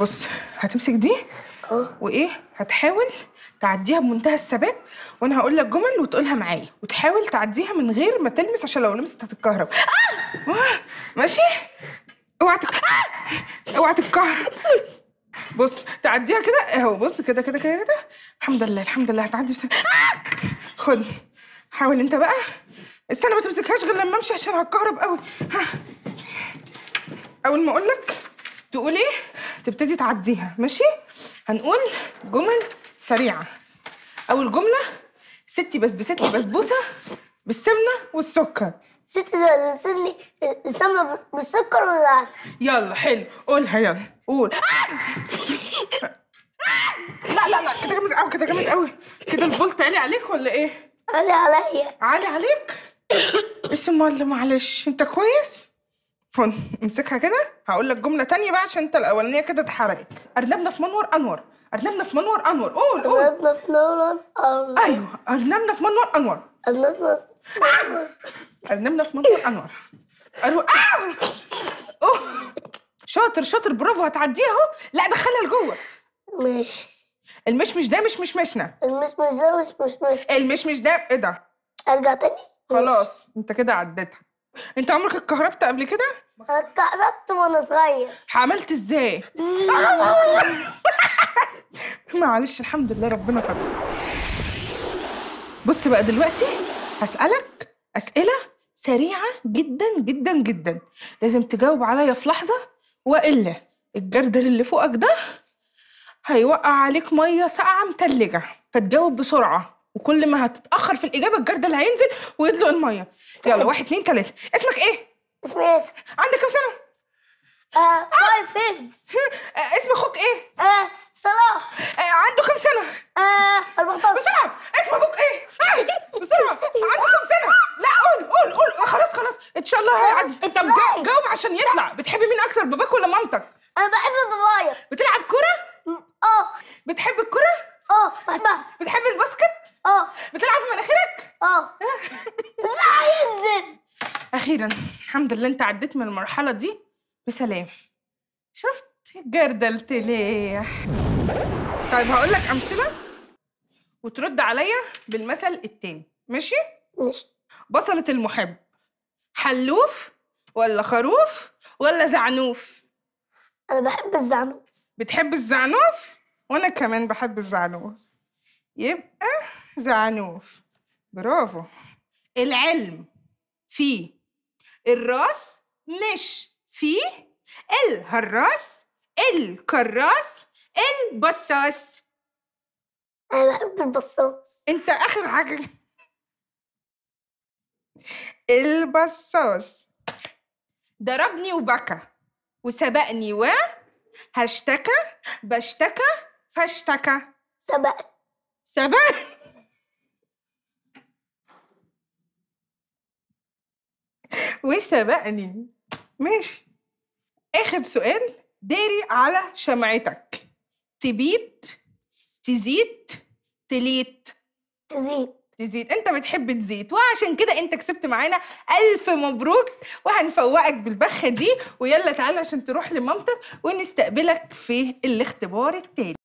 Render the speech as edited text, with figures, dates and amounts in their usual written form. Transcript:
بص هتمسك دي وايه هتحاول تعديها بمنتهى الثبات، وانا هقول لك جمل وتقولها معايا وتحاول تعديها من غير ما تلمس، عشان لو لمست هتتكهرب. ماشي؟ اوعى اوعى تتكهرب. بص تعديها كده اهو، بص كده كده كده كده. الحمد لله الحمد لله هتعدي بسرعه. خد حاول انت بقى، استنى ما تمسكهاش غير لما امشي عشان هتكهرب قوي. اول ما اقول لك تقول ايه تبتدي تعديها، ماشي؟ هنقول جمل سريعه. اول جمله، ستي بسبست لي بسبوسه بالسمنه والسكر. ستي بسبست لي السمنه بالسكر والعسل. يلا حلو قولها، يلا قول. لا لا لا كده جامد قوي، كده جامد قوي كده. الفولت عالي عليك ولا ايه؟ عالي عليا. عالي عليك؟ اسم الله معلش. انت كويس؟ هون امسكها كده، هقول لك جمله تانية بقى عشان انت الاولانيه كده اتحرقت. ارنبنا في منور انور. ارنبنا في منور انور. قول قول. ارنبنا في منور انور. ايوه ارنبنا في منور انور. ارنبنا في منور. ارنبنا في منور انور. شاطر شاطر برافو، هتعديها اهو. لا دخلها لجوه. ماشي. المشمش ده مش مشمشنا. المشمش ده مش مشمشنا. المشمش ده ايه ده؟ ارجع تاني؟ خلاص انت كده عديتها. انت عمرك اتكهربت قبل كده؟ اتكهربت وانا صغير. عملت ازاي؟ معلش الحمد لله ربنا ستر. بص بقى دلوقتي هسألك أسئلة سريعة جدا جدا جدا، لازم تجاوب عليا في لحظة، وإلا الجردل اللي فوقك ده هيوقع عليك مية ساقعة متلجة، فتجاوب بسرعة، وكل ما هتتأخر في الإجابة الجردل هينزل ويدلق المية. يلا 1 2 3. اسمك إيه؟ اسمي ياسر. عندك كام سنة؟ 5 years. اسم أخوك إيه؟ صلاح. عنده كام سنة؟ 14. بسرعة. اسم أبوك إيه؟ بسرعة. عنده كام سنة؟ لا قول قول قول. خلاص خلاص إن شاء الله هيعدي. أنت جاوب عشان يطلع. بتحبي مين أكتر، باباك ولا مامتك؟ أنا بحب بابايا. بتلعب كورة؟ بتحب الكورة؟ بحبها. بتحب الباسكت؟ بتلعب في مناخيرك؟ هينزل. أخيراً الحمد لله أنت عديت من المرحلة دي بسلام. شفت الجردل تلاح. طيب هقول لك أمثلة وترد عليا بالمثل التاني، ماشي؟ ماشي. بصلة المحب حلوف ولا خروف ولا زعنوف؟ أنا بحب الزعنوف. بتحب الزعنوف؟ وأنا كمان بحب الزعنوف. يبقى زعنوف. برافو. العلم فيه الراس مش فيه الهراس الكراس البصاص. أنا بحب البصاص. أنت آخر حاجة البصاص. ضربني وبكى وسبقني و هشتكى بشتكى فاشتكى. سبقني. سبقني. وسبقني. ماشي. آخر سؤال، داري على شمعتك تبيت تزيد تليت. تزيد. تزيد. أنت بتحب تزيد، وعشان كده أنت كسبت معانا. 1000 مبروك، وهنفوقك بالبخة دي، ويلا تعالى عشان تروح لمامتك ونستقبلك في الاختبار التاني.